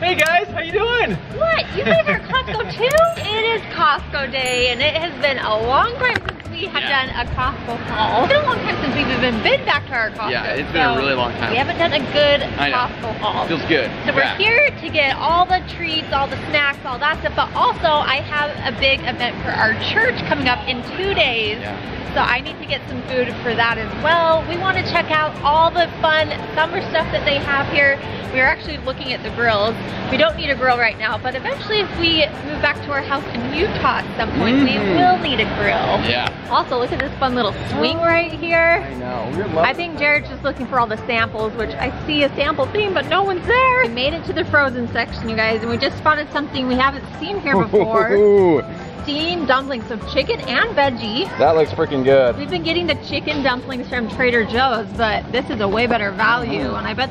Hey guys, how you doing? What? You guys are at Costco too? It is Costco day, and it has been a long time since we have done a Costco haul. It's been a long time since we've even been back to our Costco. Yeah, it's been a really long time. We haven't done a good Costco haul. Feels good. So we're here to get all the treats, all the snacks, all that stuff, but also I have a big event for our church coming up in 2 days. Yeah. So I need to get some food for that as well. We want to check out all the fun summer stuff that they have here. We're actually looking at the grills. We don't need a grill right now, but eventually if we move back to our house in Utah at some point, we will need a grill. Yeah. Also, look at this fun little swing right here. I know. We're loving it. I think Jared's just looking for all the samples, which I see a sample thing, but no one's there. We made it to the frozen section, you guys, and we just spotted something we haven't seen here before. Steamed dumplings, so chicken and veggie. That looks freaking good. We've been getting the chicken dumplings from Trader Joe's, but this is a way better value, and I bet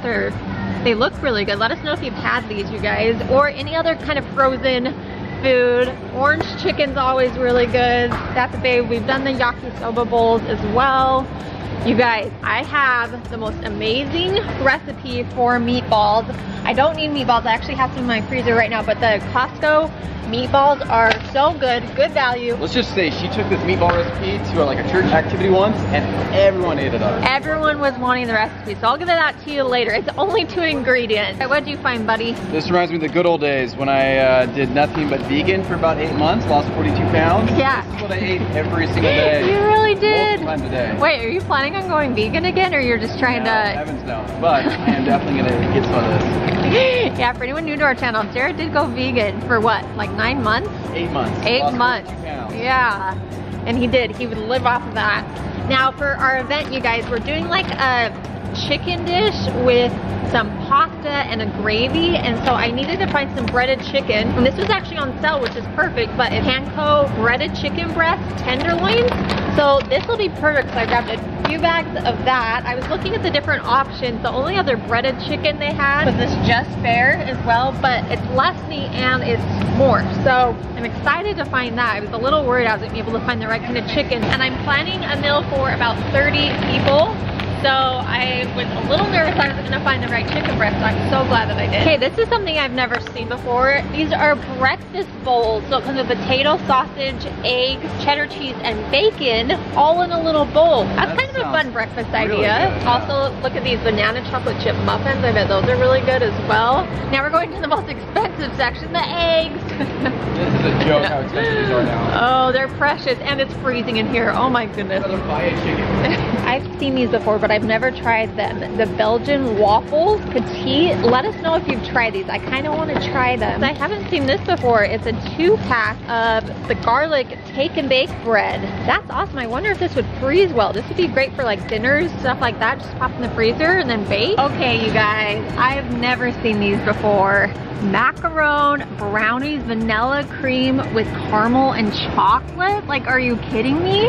they look really good. Let us know if you've had these, you guys, or any other kind of frozen food. Orange chicken's always really good. That's a babe. We've done the yakisoba bowls as well. You guys, I have the most amazing recipe for meatballs. I don't need meatballs. I actually have some in my freezer right now, but the Costco meatballs are so good, good value. Let's just say she took this meatball recipe to like a church activity once and everyone ate it up. Everyone was wanting the recipe, so I'll give that to you later. It's only 2 ingredients. What did you find, buddy? This reminds me of the good old days when I did nothing but vegan for about 8 months, lost 42 pounds. Yeah. This is what I ate every single day. You really did. Multiple times a day. Wait, are you planning on going vegan again, or you're just trying to? Heavens no, but I am definitely gonna get some of this. Yeah, for anyone new to our channel, Jared did go vegan for what, like 9 months? 8 months. 8 months. Yeah, and he did. He would live off of that. Now for our event, you guys, we're doing like a chicken dish with some pasta and a gravy, and so I needed to find some breaded chicken, and this was actually on sale, which is perfect, but it's Panko breaded chicken breast tenderloins, so this will be perfect. So I grabbed a few bags of that. I was looking at the different options. The only other breaded chicken they had was this Just Fair as well, but it's less meat and it's more, so I'm excited to find that. I was a little worried I wasn't able to find the right kind of chicken, and I'm planning a meal for about 30 people. So I was a little nervous I wasn't gonna find the right chicken breast, so I'm so glad that I did. Okay, this is something I've never seen before. These are breakfast bowls. So it comes with potato, sausage, egg, cheddar cheese, and bacon, all in a little bowl. That's kind of a fun breakfast idea. Really good, yeah. Also, look at these banana chocolate chip muffins. I bet those are really good as well. Now we're going to the most expensive section, the eggs. This is a joke how expensive these are now. Oh, they're precious, and it's freezing in here. Oh my goodness. I'd rather buy a chicken. I've seen these before, but I've never tried them. The Belgian waffles, petite. Let us know if you've tried these. I kind of want to try them. I haven't seen this before. It's a 2-pack of the garlic take and bake bread. That's awesome. I wonder if this would freeze well. This would be great for like dinners, stuff like that. Just pop in the freezer and then bake. Okay, you guys, I've never seen these before. Macaron brownies, vanilla cream with caramel and chocolate. Like, are you kidding me?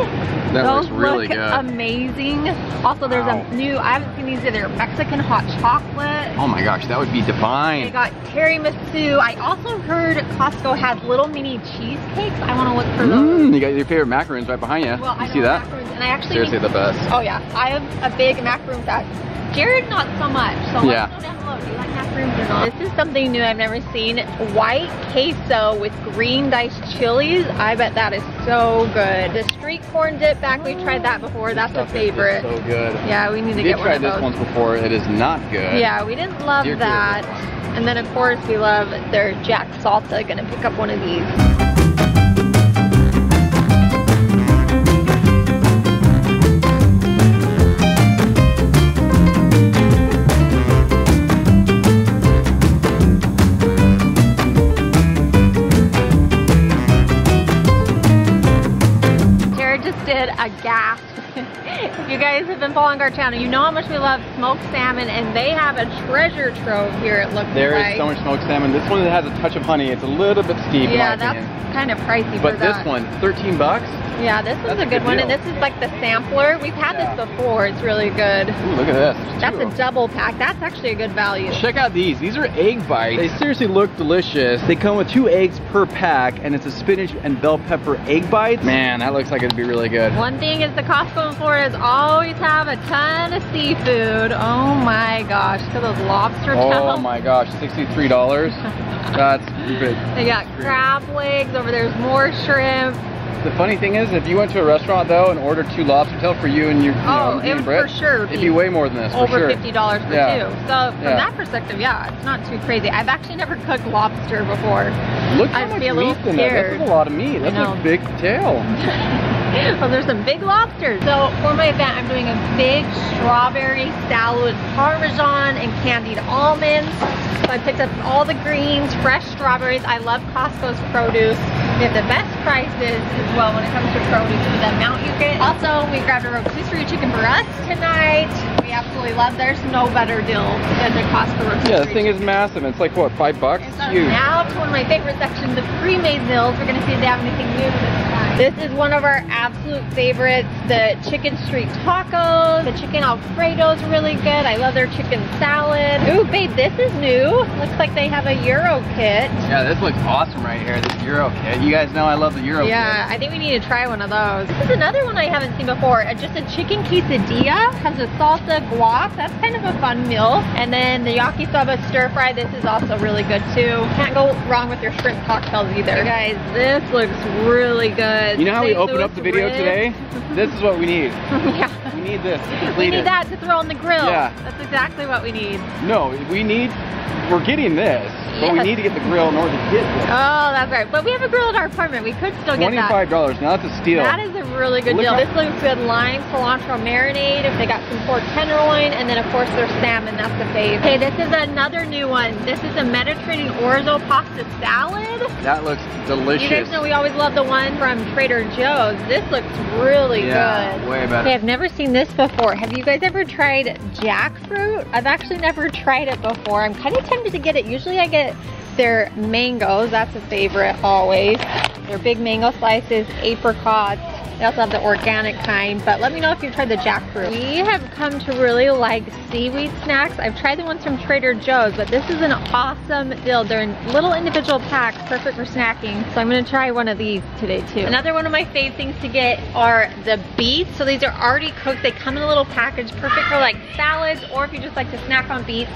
That those looks really look good. Amazing. Also, there's a new, I haven't seen these either, Mexican hot chocolate. Oh my gosh, that would be divine. They got tiramisu. I also heard Costco has little mini cheesecakes. I want to look for those. You got your favorite macarons right behind you. Well, you see that? Macarons, and I actually seriously the best. Oh yeah, I am a big macaron fan. Jared, not so much. So let us know down below. Do you like macarons or not? This is something new I've never seen. White queso with green diced chilies. I bet that is so good. The street corn dip bag, we've tried that before. That's a favorite. So good. Yeah, we need to get one of those. We've tried this once before. It is not good. Yeah, we didn't love that. And then of course we love their Jack Salsa. Gonna pick up one of these. Aghast. If you guys have been following our channel, you know how much we love smoked salmon, and they have a treasure trove here, it looks like. There is so much smoked salmon. This one has a touch of honey. It's a little bit steep. Yeah, that's kind of pricey for that. But this one, 13 bucks. Yeah, this one's a good one, and this is like the sampler. We've had this before. It's really good. Ooh, look at this. That's a double pack. That's actually a good value. Check out these. These are egg bites. They seriously look delicious. They come with 2 eggs per pack, and it's a spinach and bell pepper egg bites. Man, that looks like it'd be really good. One thing is the Costco in Florida is always having have a ton of seafood. Oh my gosh, look at those lobster tails. Oh my gosh, $63. That's big. They got crab legs over there's more shrimp. The funny thing is, if you went to a restaurant though and ordered two lobster tails for you and your it'd be way more than this. Over $50 for two. So from that perspective, yeah, it's not too crazy. I've actually never cooked lobster before. Look how much meat's in there. That's a lot of meat. That's a big tail. Well, there's some big lobsters. So for my event, I'm doing a big strawberry salad, parmesan and candied almonds. So I picked up all the greens, fresh strawberries. I love Costco's produce. They have the best prices as well when it comes to produce with the amount you get. Also, we grabbed a rotisserie chicken for us tonight. We absolutely love. There's no better deal than the Costco rotisserie. Yeah, this thing is massive. It's like what, $5? It's huge. Now to one of my favorite sections, the pre-made meals. We're gonna see if they have anything new this time. This is one of our absolute favorites: the chicken street tacos. The chicken Alfredo is really good. I love their chicken salad. Ooh, babe, this is new. Looks like they have a gyro kit. Yeah, this looks awesome right here. This gyro kit. You guys know I love the gyro. Yeah, I think we need to try one of those. This is another one I haven't seen before. Just a chicken quesadilla, has a salsa, guac. That's kind of a fun meal. And then the yakisoba stir fry. This is also really good too. Can't go wrong with your shrimp cocktails either. You guys, this looks really good. You know how we opened up the video today? This is what we need. Yeah. We need this. We need that to throw on the grill. Yeah. That's exactly what we need. No, we're getting this. But we need to get the grill in order to get this. Oh, that's right. But we have a grill at our apartment. We could still get that. $25. Now that's a steal. That is a really good deal. This looks good. Lime, cilantro marinade. They got some pork tenderloin. And then, of course, their salmon. That's the fave. Okay, this is another new one. This is a Mediterranean orzo pasta salad. That looks delicious. You guys know we always love the one from Trader Joe's. This looks really good. Way better. Okay, I've never seen this before. Have you guys ever tried jackfruit? I've actually never tried it before. I'm kind of tempted to get it. Usually I get their mangoes, that's a favorite always. Their big mango slices, apricots. They also have the organic kind, but let me know if you've tried the jackfruit. We have come to really like seaweed snacks. I've tried the ones from Trader Joe's, but this is an awesome deal. They're in little individual packs, perfect for snacking. So I'm gonna try one of these today too. Another one of my fave things to get are the beets. So these are already cooked. They come in a little package, perfect for like salads, or if you just like to snack on beets.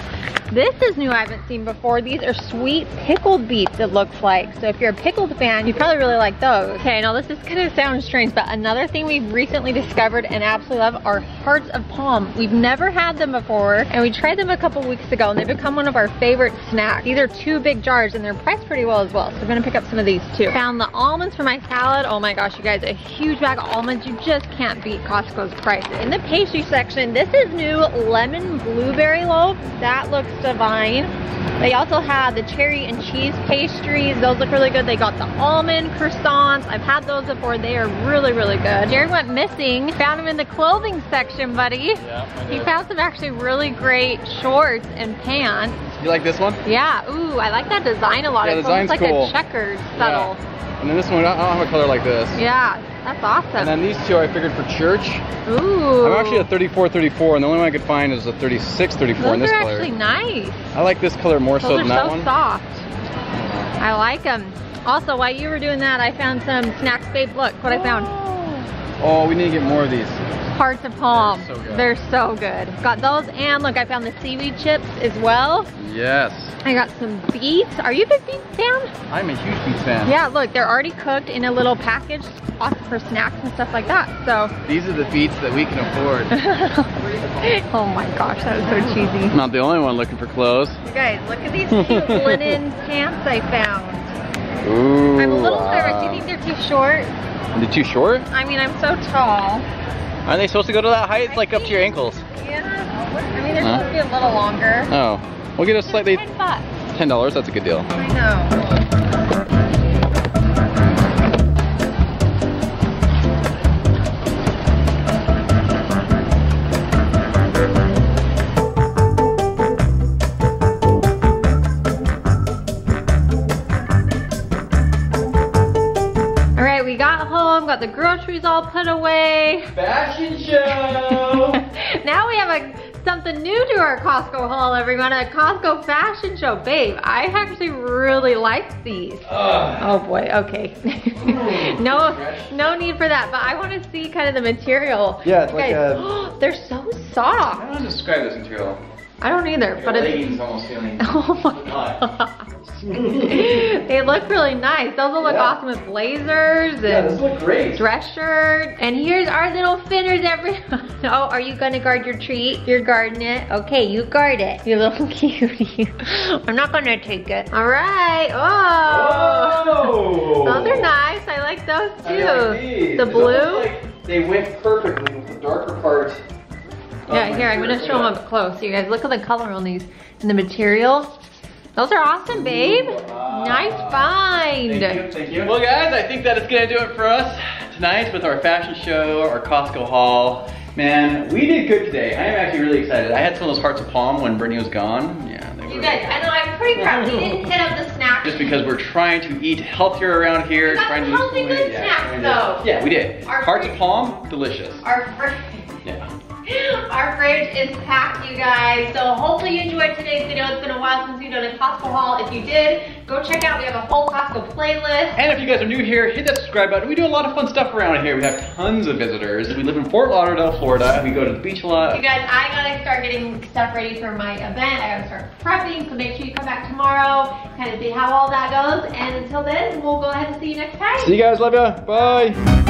This is new, I haven't seen before. These are sweet pickled beets, it looks like. So if you're a pickled fan, you probably really like those. Okay, now this is gonna sound strange, but another thing we've recently discovered and absolutely love are Hearts of Palm. We've never had them before, and we tried them a couple weeks ago, and they've become one of our favorite snacks. These are two big jars, and they're priced pretty well as well, so we're gonna pick up some of these too. Found the almonds for my salad. Oh my gosh, you guys, a huge bag of almonds. You just can't beat Costco's prices. In the pastry section, this is new, lemon blueberry loaf. That looks divine. They also have the cherry and cheese pastries. Those look really good. They got the almond croissants. I've had those before. They are really, really good. Jared went missing. Found him in the clothing section, buddy. Yeah, he found some actually really great shorts and pants. You like this one? Yeah. Ooh, I like that design a lot. Yeah, it's almost like a checkered subtle. Yeah. And then this one, I don't have a color like this. Yeah. That's awesome. And then these two I figured for church. Ooh. I'm actually a 34-34, and the only one I could find is a 36-34 in this color. Those are actually nice. I like this color more so than that one. Those are so soft. I like them. Also, while you were doing that, I found some snacks. Babe, look what I found. Oh, we need to get more of these. Hearts of Palm. They're so good. Got those, and look, I found the seaweed chips as well. Yes. I got some beets. Are you a big beets fan? I'm a huge beets fan. Yeah, look, they're already cooked in a little package, awesome for snacks and stuff like that. So these are the beets that we can afford. Oh my gosh, that was so cheesy. I'm not the only one looking for clothes. You guys, look at these cute linen pants I found. Ooh. I'm a little nervous. Do you think they're too short? Are they too short? I mean, I'm so tall. Aren't they supposed to go to that height? It's like up to your ankles. Yeah, I mean, they're supposed to be a little longer. Oh, we'll get a slightly... $10, that's a good deal. I know. All right, we got home, got the groceries all put away. Fashion show! Now we have a something new to our Costco haul, everyone. A Costco fashion show. Babe, I actually really liked these. Oh boy, okay. No need for that, but I want to see kind of the material. Yeah, it's like a... They're so soft. I don't know how to describe this material. I don't either, but it's almost feeling. Oh my god. They look really nice. Those will look awesome with blazers and those look great. Dress shirt. And here's our little finners, everyone. Oh, are you gonna guard your treat? You're guarding it. Okay, you guard it. You little cutie. I'm not gonna take it. All right. Oh. Those are nice. I like those too. I like these. The blue. Like they went perfectly with the darker part. Yeah, here, I'm gonna show them up close. You guys, look at the color on these and the material. Those are awesome, babe. Wow. Nice find. Thank you, thank you. Well, guys, I think that is gonna do it for us tonight with our fashion show, our Costco haul. Man, we did good today. I am actually really excited. I had some of those Hearts of Palm when Brittany was gone. Yeah, they were. You guys, I know, I'm pretty proud we didn't hit up the snacks. Just because we're trying to eat healthier around here. We got trying some healthy good snacks, though. Yeah, we did. Our Hearts of Palm, delicious. Our first. Yeah. Our fridge is packed, you guys. So hopefully you enjoyed today's video. It's been a while since we've done a Costco haul. If you did, go check out. We have a whole Costco playlist. And if you guys are new here, hit that subscribe button. We do a lot of fun stuff around here. We have tons of visitors. We live in Fort Lauderdale, Florida. We go to the beach a lot. You guys, I gotta start getting stuff ready for my event. I gotta start prepping. So make sure you come back tomorrow, kind of see how all that goes. And until then, we'll go ahead and see you next time. See you guys. Love ya. Bye.